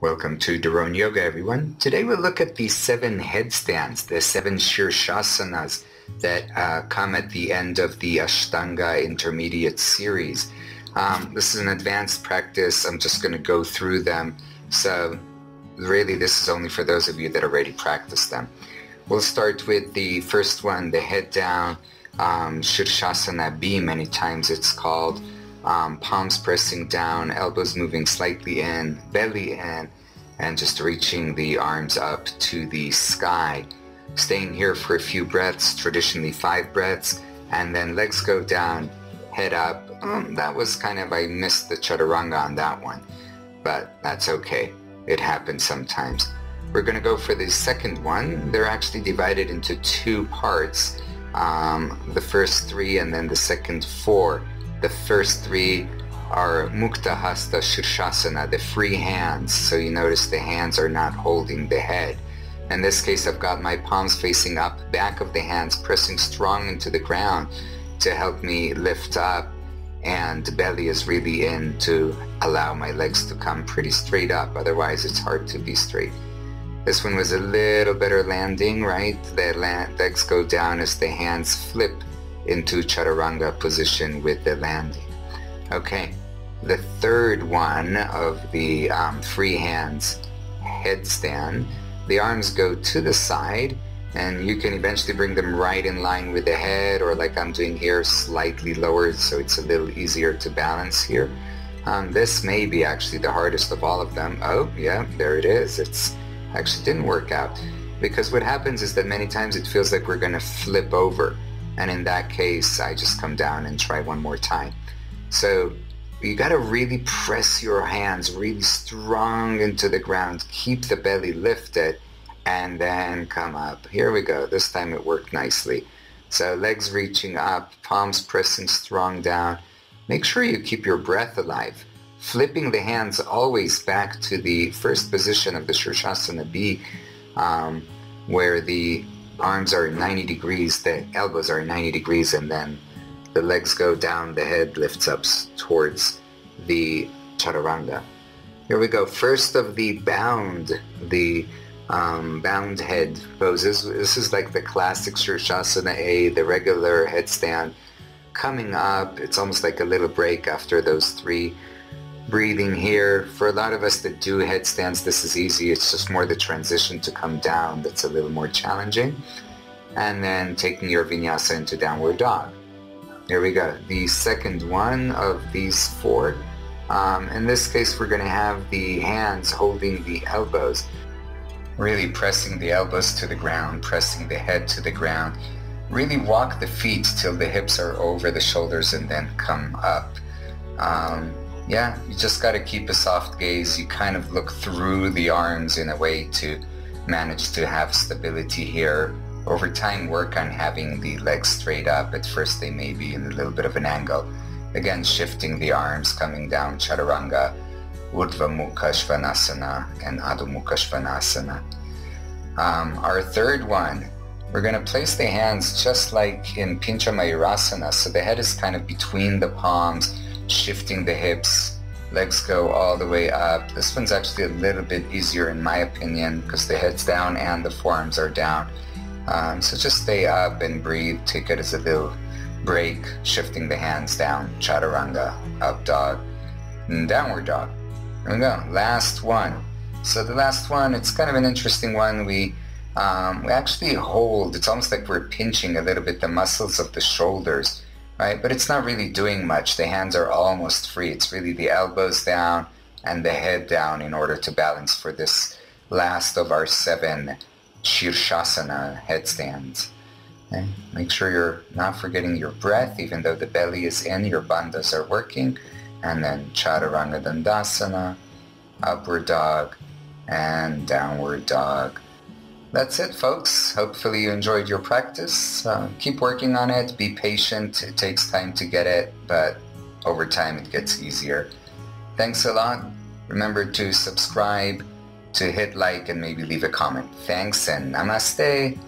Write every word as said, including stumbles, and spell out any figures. Welcome to Doron Yoga, everyone. Today we'll look at the seven headstands, the seven Shirshasana that uh, come at the end of the Ashtanga Intermediate Series. Um, this is an advanced practice. I'm just going to go through them. So really this is only for those of you that already practice them. We'll start with the first one, the head down, um, Shirshasana B, many times it's called. Um, palms pressing down, elbows moving slightly in, belly in, and just reaching the arms up to the sky. Staying here for a few breaths, traditionally five breaths, and then legs go down, head up. Um, that was kind of, I missed the chaturanga on that one, but that's okay. It happens sometimes. We're going to go for the second one. They're actually divided into two parts, um, the first three and then the second four. The first three are Mukta Hasta Shirshasana, the free hands. So you notice the hands are not holding the head. In this case, I've got my palms facing up, back of the hands pressing strong into the ground to help me lift up. And the belly is really in to allow my legs to come pretty straight up. Otherwise, it's hard to be straight. This one was a little better landing, right? The legs go down as the hands flip into chaturanga position with the landing. Okay, the third one of the um, free hands headstand, the arms go to the side and you can eventually bring them right in line with the head, or like I'm doing here, slightly lower, so it's a little easier to balance here. Um, this may be actually the hardest of all of them. Oh yeah, there it is. It's actually didn't work out, because what happens is that many times it feels like we're gonna flip over. And in that case, I just come down and try one more time. So you got to really press your hands really strong into the ground, keep the belly lifted, and then come up. Here we go. This time it worked nicely. So legs reaching up, palms pressing strong down. Make sure you keep your breath alive. Flipping the hands always back to the first position of the Shirshasana B, um, where the arms are ninety degrees, the elbows are ninety degrees, and then the legs go down, the head lifts up towards the chaturanga. Here we go. First of the bound, the um, bound head poses. This is like the classic Shirshasana A, the regular headstand. Coming up, it's almost like a little break after those three. Breathing here. For a lot of us that do headstands, this is easy. It's just more the transition to come down that's a little more challenging. And then taking your vinyasa into downward dog. Here we go. The second one of these four. Um, in this case, we're going to have the hands holding the elbows. Really pressing the elbows to the ground, pressing the head to the ground. Really walk the feet till the hips are over the shoulders and then come up. Um, Yeah, you just got to keep a soft gaze. You kind of look through the arms in a way to manage to have stability here. Over time, work on having the legs straight up. At first, they may be in a little bit of an angle. Again, shifting the arms, coming down, chaturanga, Urdhva Mukha Svanasana, and Adho Mukha Svanasana. Um, our third one, we're going to place the hands just like in Pincha Mayurasana. So the head is kind of between the palms, shifting the hips, legs go all the way up. This one's actually a little bit easier in my opinion because the head's down and the forearms are down. Um, so just stay up and breathe. Take it as a little break, shifting the hands down, chaturanga, up dog, and downward dog. There we go. Last one. So the last one, it's kind of an interesting one. We, um, we actually hold, it's almost like we're pinching a little bit the muscles of the shoulders. Right, but it's not really doing much. The hands are almost free. It's really the elbows down and the head down in order to balance for this last of our seven Shirshasana headstands. Okay? Make sure you're not forgetting your breath, even though the belly is in, your bandhas are working. And then chaturanga dandasana, upward dog, and downward dog. That's it, folks. Hopefully you enjoyed your practice. Uh, keep working on it. Be patient. It takes time to get it, but over time it gets easier. Thanks a lot. Remember to subscribe, to hit like, and maybe leave a comment. Thanks and namaste.